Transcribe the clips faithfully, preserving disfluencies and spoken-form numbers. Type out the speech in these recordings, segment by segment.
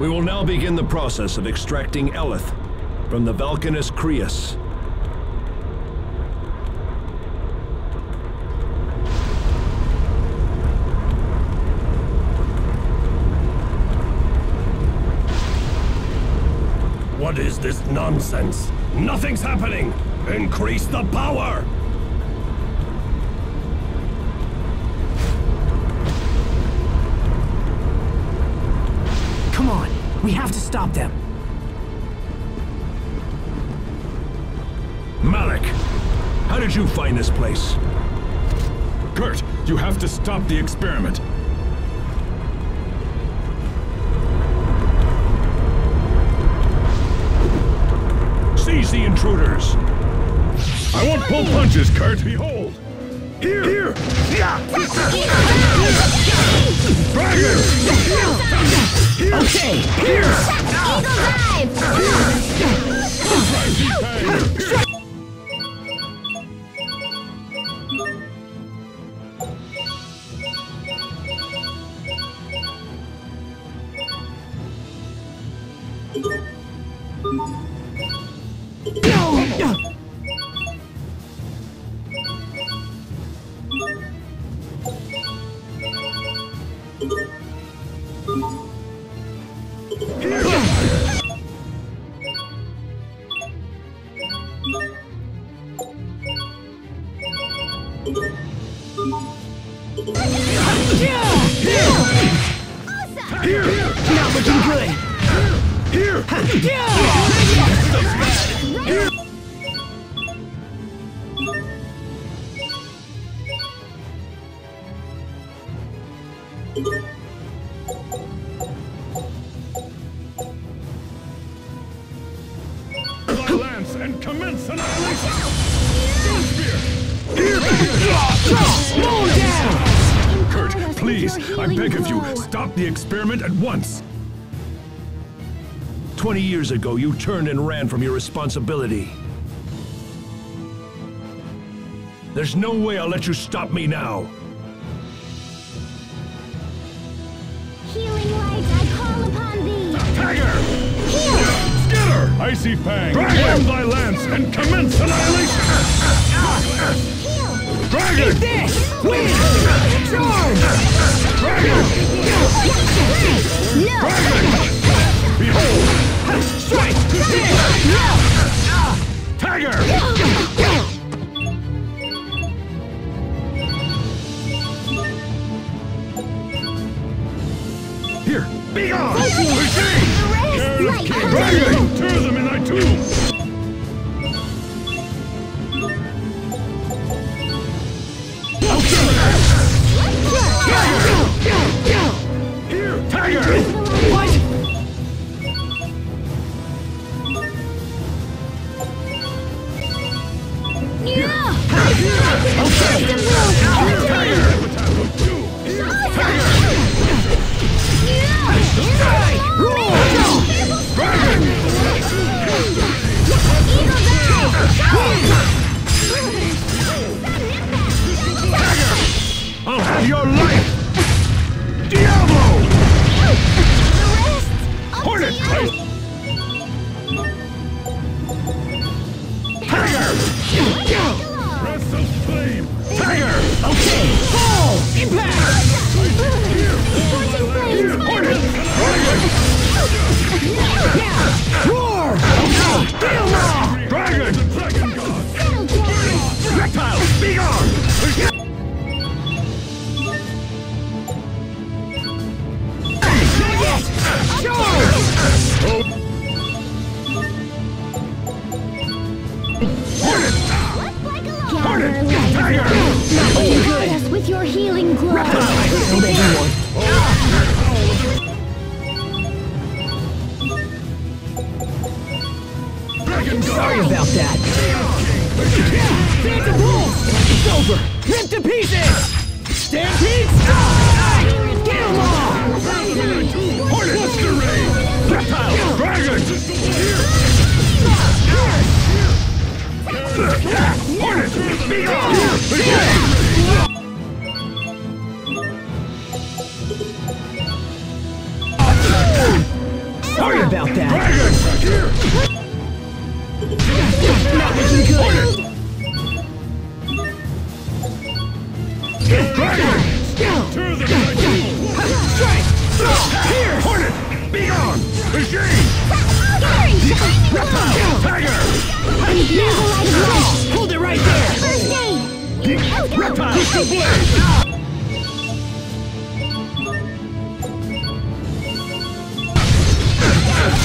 We will now begin the process of extracting Eleth from the Vulcanus Creus. What is this nonsense? Nothing's happening! Increase the power! Come on, we have to stop them. Malik, how did you find this place? Kurt, you have to stop the experiment. Seize the intruders! I won't pull punches, Kurt! Behold! Here! Here! Back here! Here! Okay! Here! Eagle's Eye! Experiment at once! Twenty years ago, you turned and ran from your responsibility. There's no way I'll let you stop me now. Healing light, I call upon thee! Tiger! Heal! Skitter! Icy Fang! Grab thy lance and commence annihilation! Dragon! Eat this! Wind! Charge! Dragon! No! Dragon! Behold! Strike! No! Tiger! Here! Be gone! Regime! Dragon! Tear them in thy tomb! Here, tiger! What? Here, okay. Here, tiger! Here, tiger! Strike! Roar! Dragon! Eagle's Eye! Tiger! I'll have your life! Diablo! Hornet! Tiger! Breath of flame! Tiger! Okay! Fall! Impact! Hornet! Roar! Diablo! Dragon! Reptile! Be gone! Charge! Hornet! Hornet! Tiger! You guide us with your healing glow. Obey your word. Sorry about that. Phantom wolf! It's over. Ripped to pieces. Stampede! Get along! Hornet! Masquerade! Reptile! Dragon! Hornet! Be gone! about that. Right here. Not looking good. Get dragons! To the strike! Here! Hornet! Be gone! Machine! Reptile! Tiger! Hold it right there! First aid! Reptile! Push the blade!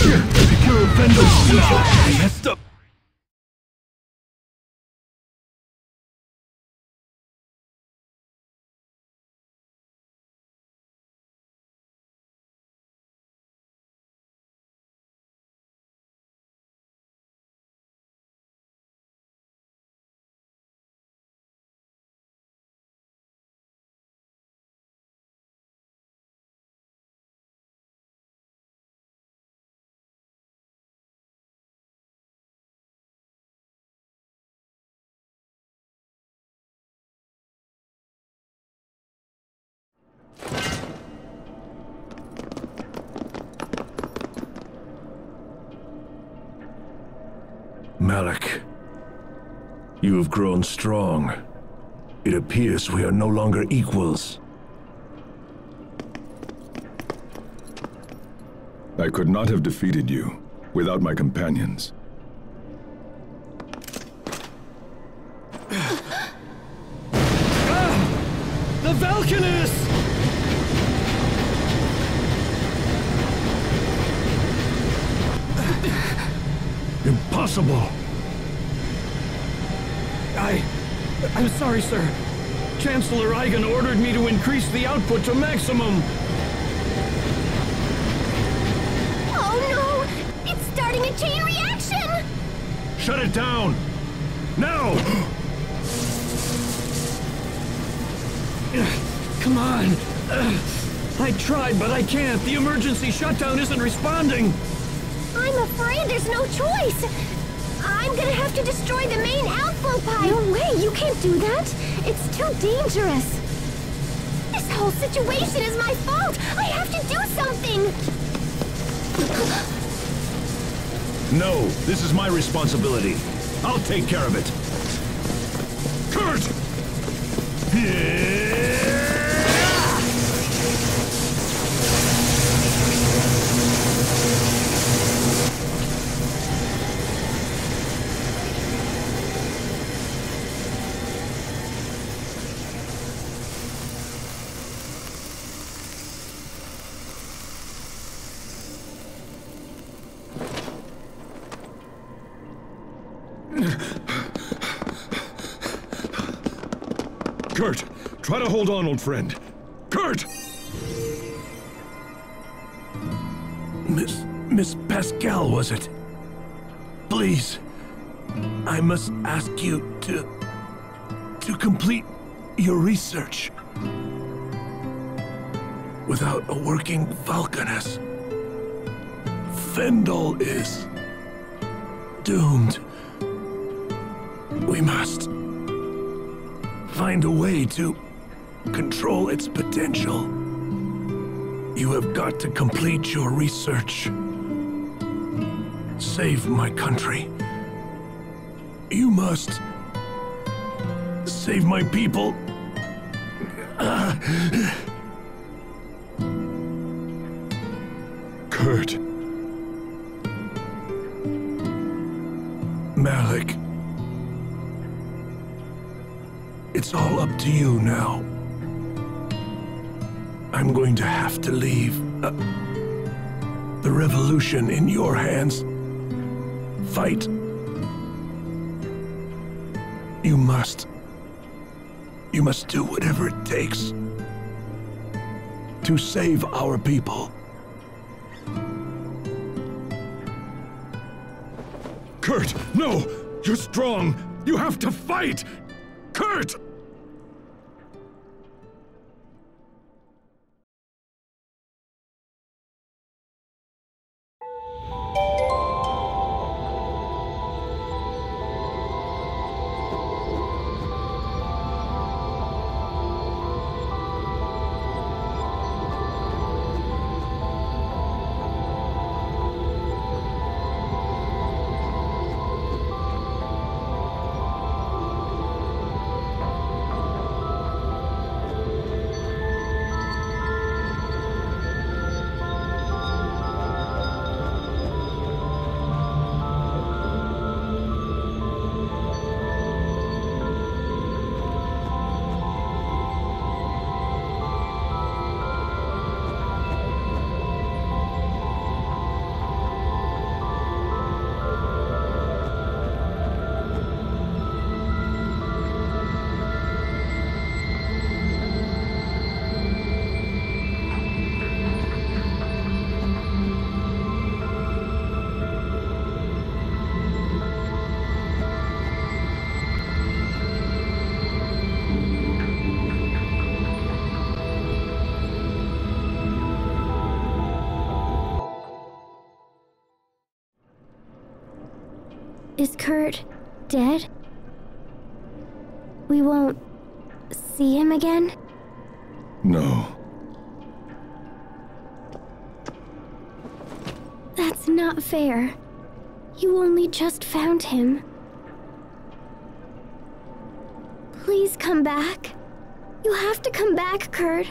Secure Fendel's future. I messed up. Malik, you have grown strong. It appears we are no longer equals. I could not have defeated you without my companions. Ah! The Valkines! Impossible! I... I'm sorry, sir. Chancellor Eigen ordered me to increase the output to maximum. Oh no! It's starting a chain reaction! Shut it down! Now! Come on! I tried, but I can't. The emergency shutdown isn't responding. I'm afraid there's no choice. I'm gonna have to destroy the main outflow pipe! No way! You can't do that! It's too dangerous! This whole situation is my fault! I have to do something! No! This is my responsibility! I'll take care of it! Kurt! Yeah. Kurt, try to hold on, old friend. Kurt! Miss... Miss Pascal, was it? Please, I must ask you to... to complete your research. Without a working Falconist, Fendel is... doomed. We must... find a way to control its potential. You have got to complete your research. Save my country. You must save my people. Uh. Kurt. Malik. It's all up to you now. I'm going to have to leave uh, the revolution in your hands. Fight. You must. You must do whatever it takes to save our people. Kurt, no! You're strong! You have to fight! Kurt! Is Kurt dead? We won't see him again? No. That's not fair. You only just found him. Please come back. You have to come back, Kurt.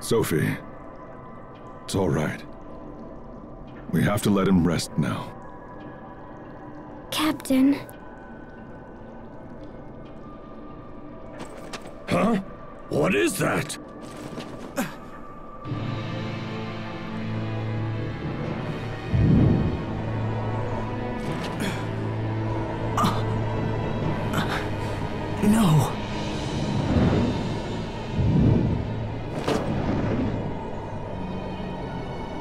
Sophie, it's all right. We have to let him rest now. Captain. Huh? What is that? No.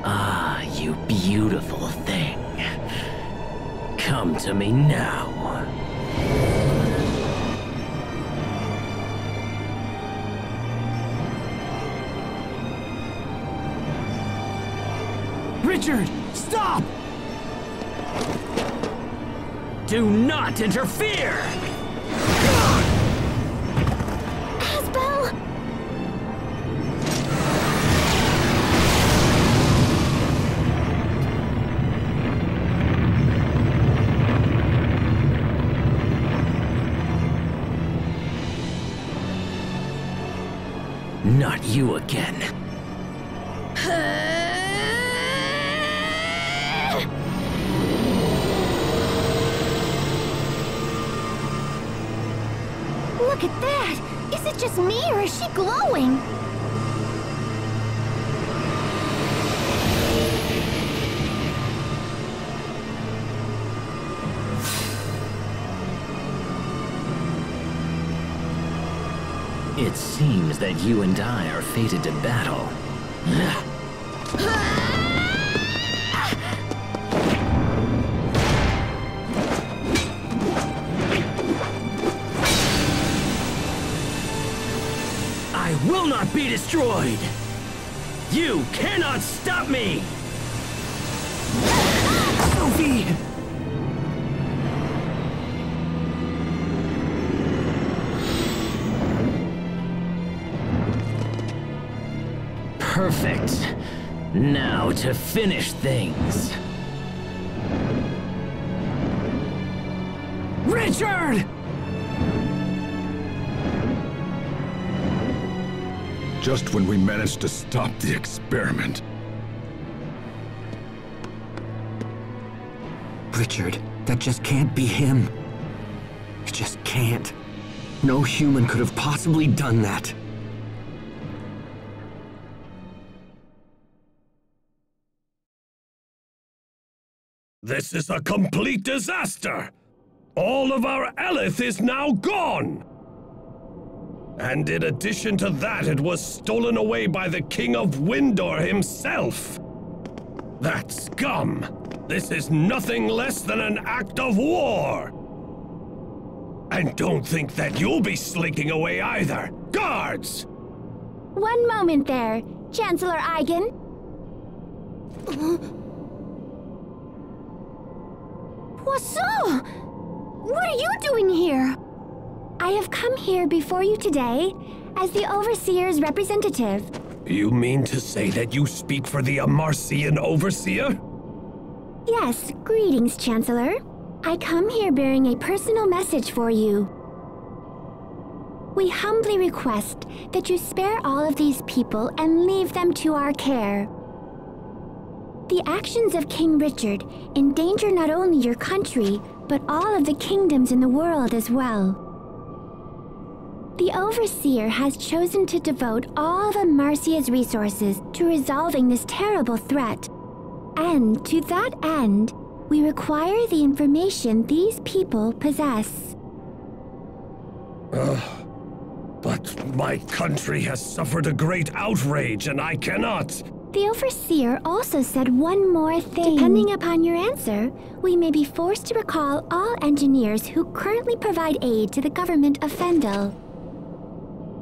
Ah, you beautiful thing. Come to me now. Richard, stop! Do not interfere! Not you again. Look at that! Is it just me or is she glowing? It seems that you and I are fated to battle. I will not be destroyed! You cannot stop me! Sophie! Perfect. Now to finish things. Richard! Just when we managed to stop the experiment. Richard, that just can't be him. It just can't. No human could have possibly done that. This is a complete disaster! All of our Eleth is now gone! And in addition to that, it was stolen away by the King of Windor himself! That scum! This is nothing less than an act of war! And don't think that you'll be slinking away either! Guards! One moment there, Chancellor Eigen. Wassau! What are you doing here? I have come here before you today as the Overseer's representative. You mean to say that you speak for the Amarcian Overseer? Yes, greetings, Chancellor. I come here bearing a personal message for you. We humbly request that you spare all of these people and leave them to our care. The actions of King Richard endanger not only your country, but all of the kingdoms in the world as well. The Overseer has chosen to devote all of Amarcia's resources to resolving this terrible threat. And to that end, we require the information these people possess. Uh, but my country has suffered a great outrage and I cannot... The Overseer also said one more thing. Depending upon your answer, we may be forced to recall all engineers who currently provide aid to the government of Fendel.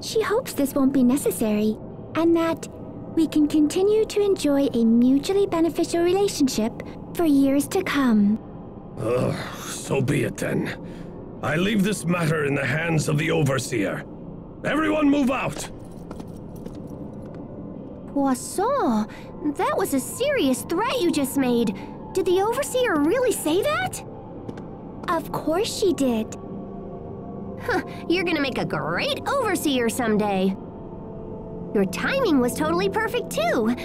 She hopes this won't be necessary, and that we can continue to enjoy a mutually beneficial relationship for years to come. Ugh, so be it then. I leave this matter in the hands of the Overseer. Everyone move out! Wassau, that was a serious threat you just made. Did the Overseer really say that? Of course she did. Huh, you're gonna make a great Overseer someday. Your timing was totally perfect too.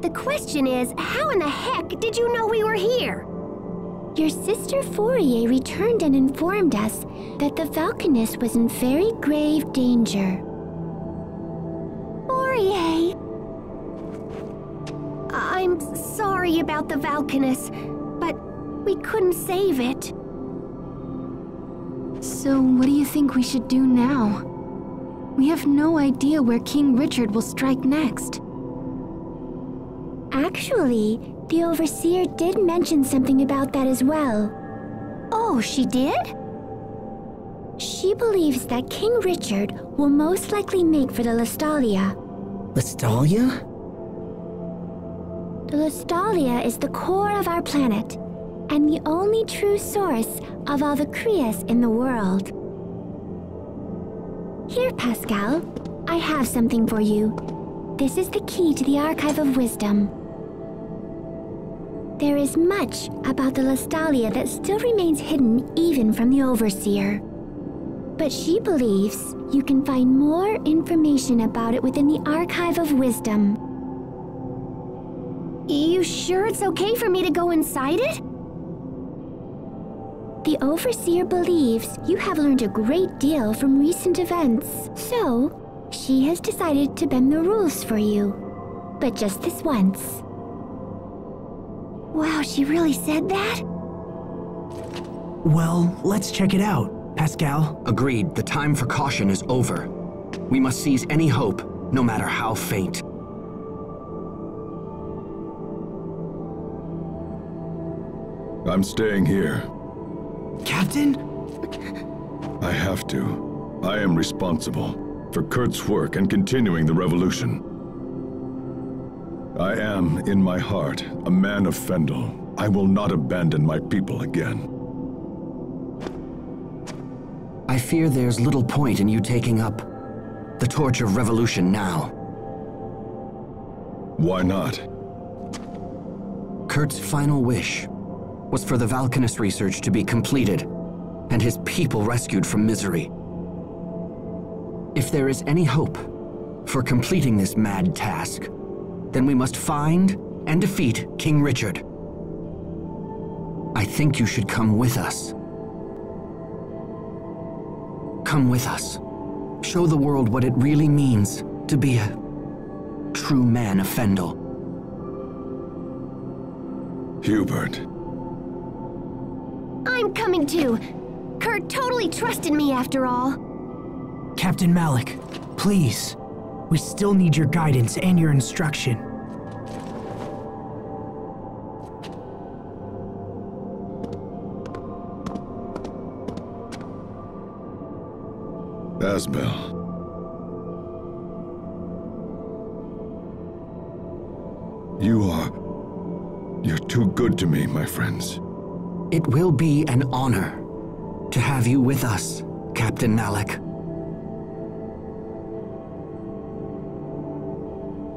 The question is, how in the heck did you know we were here? Your sister Fourier returned and informed us that the Falconist was in very grave danger. Fourier! I'm sorry about the Valkines, but we couldn't save it. So what do you think we should do now? We have no idea where King Richard will strike next. Actually, the Overseer did mention something about that as well. Oh, she did? She believes that King Richard will most likely make for the Lastalia. Lastalia? The Lastalia is the core of our planet, and the only true source of all the Creas in the world. Here, Pascal, I have something for you. This is the key to the Archive of Wisdom. There is much about the Lastalia that still remains hidden even from the Overseer. But she believes you can find more information about it within the Archive of Wisdom. You sure it's okay for me to go inside it? The Overseer believes you have learned a great deal from recent events, so she has decided to bend the rules for you. But just this once. Wow, she really said that? Well, let's check it out, Pascal. Agreed. The time for caution is over. We must seize any hope, no matter how faint. I'm staying here. Captain? I have to. I am responsible for Kurt's work and continuing the revolution. I am, in my heart, a man of Fendel. I will not abandon my people again. I fear there's little point in you taking up the torch of revolution now. Why not? Kurt's final wish was for the Vulcanus research to be completed and his people rescued from misery. If there is any hope for completing this mad task, then we must find and defeat King Richard. I think you should come with us. Come with us. Show the world what it really means to be a true man of Fendel. Hubert. I'm coming too. Kurt totally trusted me after all. Captain Malik, please. We still need your guidance and your instruction. Asbel. You are... You're too good to me, my friends. It will be an honor to have you with us, Captain Malik.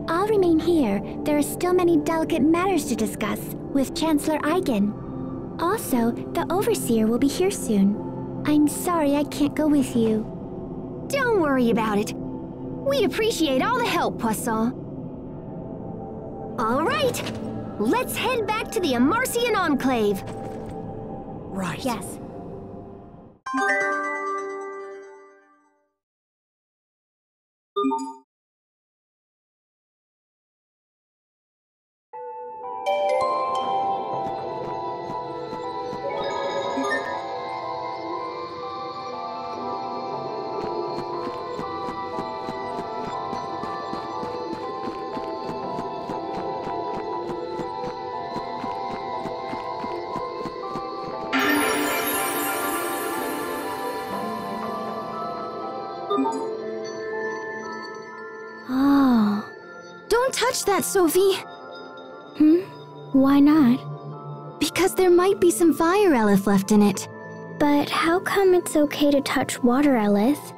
I'll remain here. There are still many delicate matters to discuss with Chancellor Eigen. Also, the Overseer will be here soon. I'm sorry I can't go with you. Don't worry about it. We appreciate all the help, Poisson. All right, let's head back to the Amarcian Enclave. Right. Yes. Don't touch that, Sophie! Hmm? Why not? because there might be some Fire-Eleth left in it. But how come it's okay to touch Water-Eleth?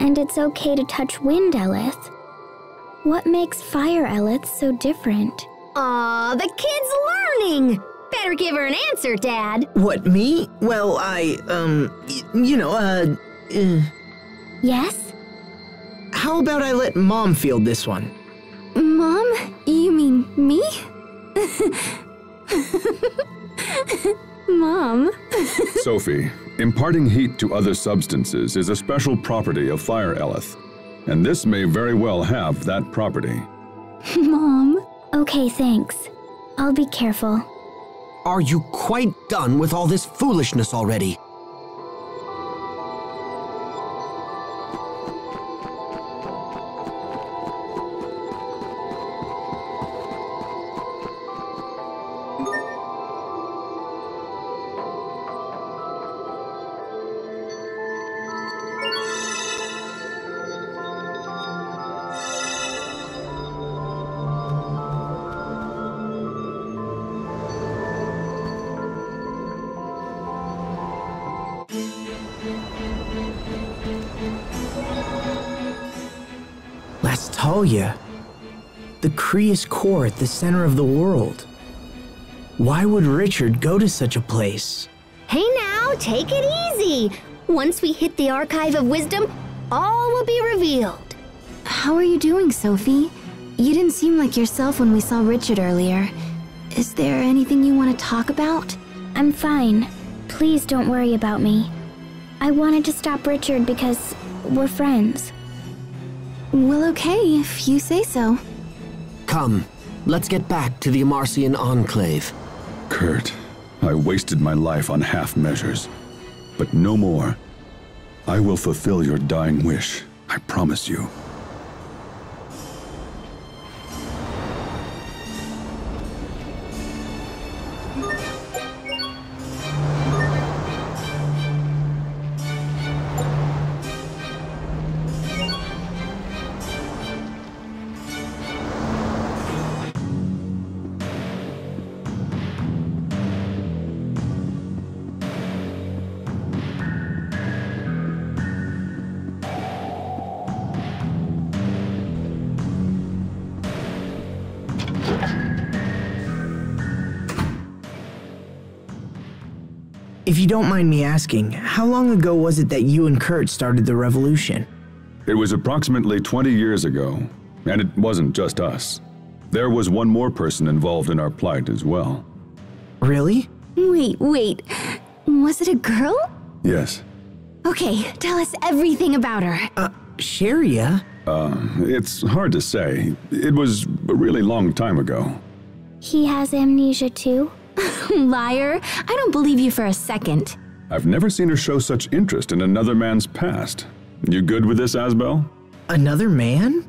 And it's okay to touch Wind-Eleth? What makes Fire-Eleth so different? Aw, the kid's learning! Better give her an answer, Dad! What, me? Well, I, um, y you know, uh, uh... Yes? How about I let Mom field this one? Mom? You mean me? Mom? Sophie, imparting heat to other substances is a special property of Fire-Eleth, and this may very well have that property. Mom? Okay, thanks. I'll be careful. Are you quite done with all this foolishness already? Lastalia, the Prius Core at the center of the world. Why would Richard go to such a place? Hey now, take it easy. Once we hit the Archive of Wisdom, all will be revealed. How are you doing, Sophie? You didn't seem like yourself when we saw Richard earlier. Is there anything you want to talk about? I'm fine. Please don't worry about me. I wanted to stop Richard because we're friends. Well, okay, if you say so. Come, let's get back to the Amarcian Enclave. Kurt, I wasted my life on half measures, but no more. I will fulfill your dying wish, I promise you. If you don't mind me asking, how long ago was it that you and Kurt started the revolution? It was approximately twenty years ago, and it wasn't just us. There was one more person involved in our plight as well. Really? Wait, wait. Was it a girl? Yes. Okay, tell us everything about her. Uh, Sharia? Uh, it's hard to say. It was a really long time ago. He has amnesia too? Liar. I don't believe you for a second. I've never seen her show such interest in another man's past. You good with this, Asbel? Another man?